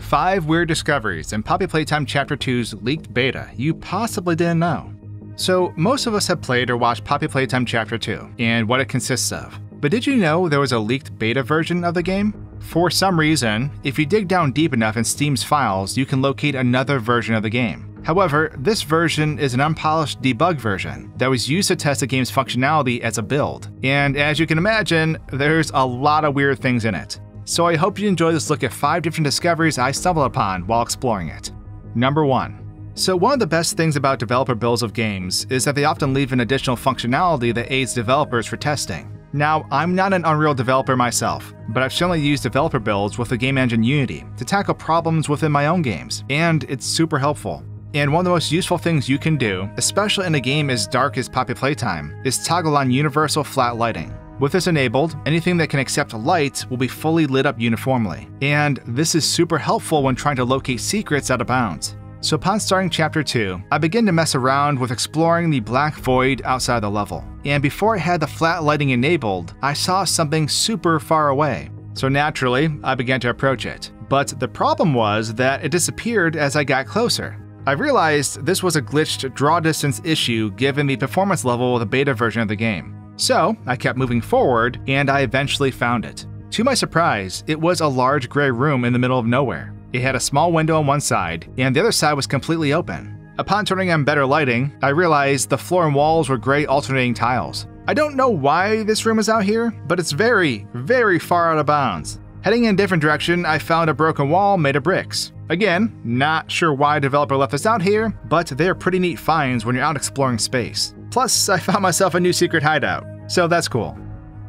5 Weird Discoveries in Poppy Playtime Chapter 2's leaked beta you possibly didn't know. So, most of us have played or watched Poppy Playtime Chapter 2 and what it consists of. But did you know there was a leaked beta version of the game? For some reason, if you dig down deep enough in Steam's files, you can locate another version of the game. However, this version is an unpolished debug version that was used to test the game's functionality as a build. And as you can imagine, there's a lot of weird things in it. So I hope you enjoy this look at 5 different discoveries I stumbled upon while exploring it. Number 1. So one of the best things about developer builds of games is that they often leave in additional functionality that aids developers for testing. Now, I'm not an Unreal developer myself, but I've certainly used developer builds with the game engine Unity to tackle problems within my own games, and it's super helpful. And one of the most useful things you can do, especially in a game as dark as Poppy Playtime, is toggle on universal flat lighting. With this enabled, anything that can accept light will be fully lit up uniformly, and this is super helpful when trying to locate secrets out of bounds. So upon starting Chapter 2, I began to mess around with exploring the black void outside the level. And before I had the flat lighting enabled, I saw something super far away. So naturally, I began to approach it. But the problem was that it disappeared as I got closer. I realized this was a glitched draw distance issue given the performance level of the beta version of the game. So I kept moving forward, and I eventually found it. To my surprise, it was a large gray room in the middle of nowhere. It had a small window on one side, and the other side was completely open. Upon turning on better lighting, I realized the floor and walls were gray alternating tiles. I don't know why this room is out here, but it's very, very far out of bounds. Heading in a different direction, I found a broken wall made of bricks. Again, not sure why a developer left this out here, but they're pretty neat finds when you're out exploring space. Plus, I found myself a new secret hideout, so that's cool.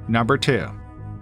Number 2.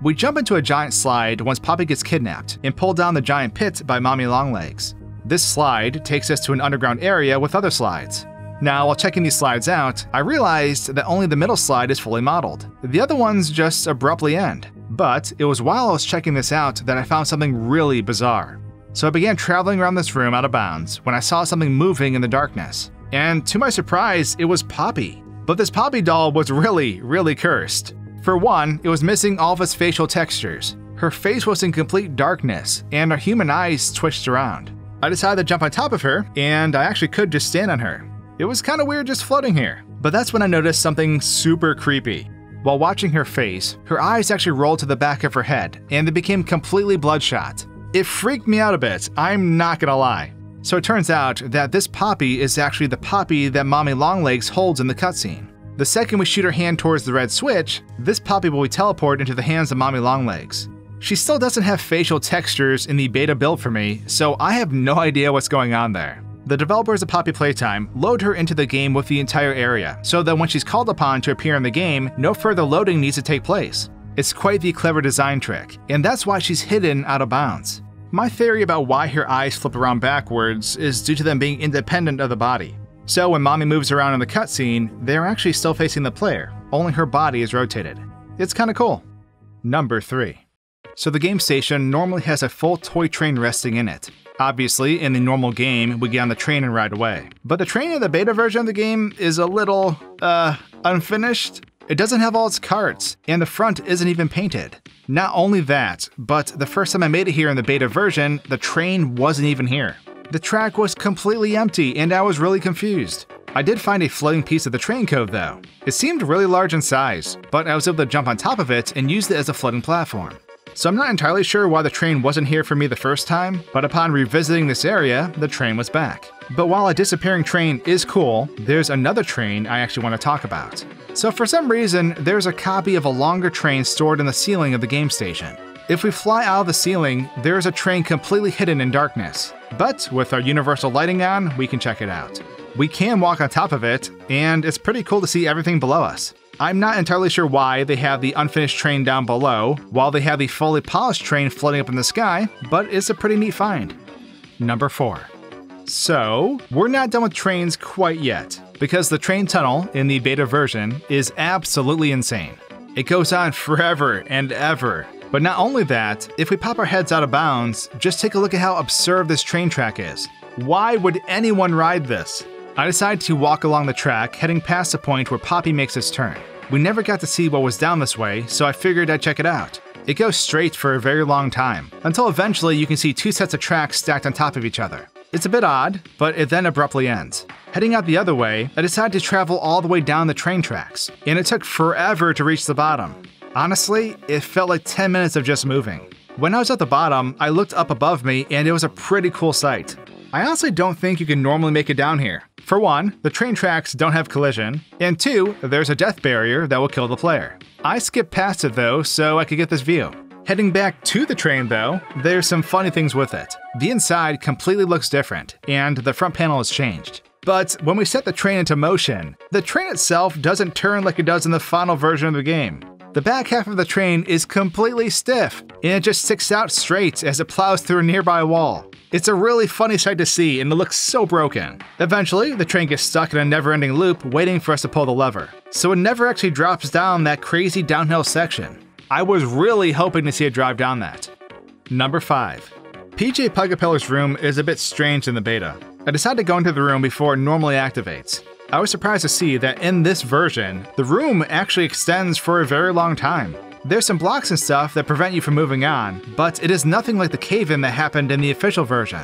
We jump into a giant slide once Poppy gets kidnapped and pulled down the giant pit by Mommy Longlegs. This slide takes us to an underground area with other slides. Now, while checking these slides out, I realized that only the middle slide is fully modeled. The other ones just abruptly end. But it was while I was checking this out that I found something really bizarre. So I began traveling around this room out of bounds when I saw something moving in the darkness. And to my surprise, it was Poppy. But this Poppy doll was really, really cursed. For one, it was missing all of its facial textures. Her face was in complete darkness, and her human eyes twitched around. I decided to jump on top of her, and I actually could just stand on her. It was kind of weird just floating here. But that's when I noticed something super creepy. While watching her face, her eyes actually rolled to the back of her head, and they became completely bloodshot. It freaked me out a bit, I'm not gonna lie. So it turns out that this Poppy is actually the Poppy that Mommy Longlegs holds in the cutscene. The second we shoot her hand towards the red switch, this Poppy will be teleported into the hands of Mommy Longlegs. She still doesn't have facial textures in the beta build for me, so I have no idea what's going on there. The developers of Poppy Playtime load her into the game with the entire area, so that when she's called upon to appear in the game, no further loading needs to take place. It's quite the clever design trick, and that's why she's hidden out of bounds. My theory about why her eyes flip around backwards is due to them being independent of the body. So when Mommy moves around in the cutscene, they're actually still facing the player, only her body is rotated. It's kinda cool. Number 3. So the game station normally has a full toy train resting in it. Obviously, in the normal game, we get on the train and ride away. But the train in the beta version of the game is a little, unfinished. It doesn't have all its carts, and the front isn't even painted. Not only that, but the first time I made it here in the beta version, the train wasn't even here. The track was completely empty, and I was really confused. I did find a floating piece of the train code, though. It seemed really large in size, but I was able to jump on top of it and use it as a floating platform. So I'm not entirely sure why the train wasn't here for me the first time, but upon revisiting this area, the train was back. But while a disappearing train is cool, there's another train I actually want to talk about. So for some reason, there's a copy of a longer train stored in the ceiling of the game station. If we fly out of the ceiling, there's a train completely hidden in darkness. But with our universal lighting on, we can check it out. We can walk on top of it, and it's pretty cool to see everything below us. I'm not entirely sure why they have the unfinished train down below, while they have the fully polished train floating up in the sky, but it's a pretty neat find. Number 4. So, we're not done with trains quite yet, because the train tunnel in the beta version is absolutely insane. It goes on forever and ever. But not only that, if we pop our heads out of bounds, just take a look at how absurd this train track is. Why would anyone ride this? I decided to walk along the track, heading past the point where Poppy makes his turn. We never got to see what was down this way, so I figured I'd check it out. It goes straight for a very long time, until eventually you can see two sets of tracks stacked on top of each other. It's a bit odd, but it then abruptly ends. Heading out the other way, I decided to travel all the way down the train tracks, and it took forever to reach the bottom. Honestly, it felt like 10 minutes of just moving. When I was at the bottom, I looked up above me and it was a pretty cool sight. I honestly don't think you can normally make it down here. For one, the train tracks don't have collision, and two, there's a death barrier that will kill the player. I skipped past it though, so I could get this view. Heading back to the train though, there's some funny things with it. The inside completely looks different, and the front panel has changed. But when we set the train into motion, the train itself doesn't turn like it does in the final version of the game. The back half of the train is completely stiff, and it just sticks out straight as it plows through a nearby wall. It's a really funny sight to see, and it looks so broken. Eventually, the train gets stuck in a never-ending loop waiting for us to pull the lever, so it never actually drops down that crazy downhill section. I was really hoping to see it drive down that. Number 5. PJ Pugapeller's room is a bit strange in the beta. I decided to go into the room before it normally activates. I was surprised to see that in this version, the room actually extends for a very long time. There's some blocks and stuff that prevent you from moving on, but it is nothing like the cave-in that happened in the official version.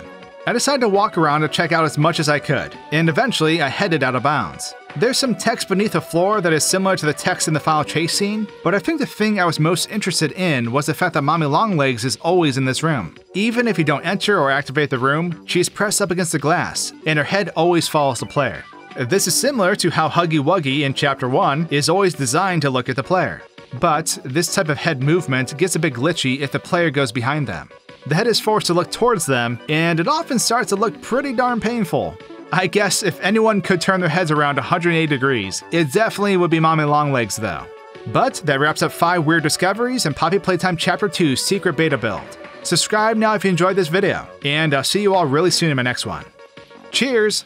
I decided to walk around to check out as much as I could, and eventually I headed out of bounds. There's some text beneath the floor that is similar to the text in the foul chase scene, but I think the thing I was most interested in was the fact that Mommy Longlegs is always in this room. Even if you don't enter or activate the room, she's pressed up against the glass, and her head always follows the player. This is similar to how Huggy Wuggy in Chapter 1 is always designed to look at the player. But this type of head movement gets a bit glitchy if the player goes behind them. The head is forced to look towards them, and it often starts to look pretty darn painful. I guess if anyone could turn their heads around 180 degrees, it definitely would be Mommy Longlegs though. But that wraps up 5 weird discoveries in Poppy Playtime Chapter 2's secret beta build. Subscribe now if you enjoyed this video, and I'll see you all really soon in my next one. Cheers!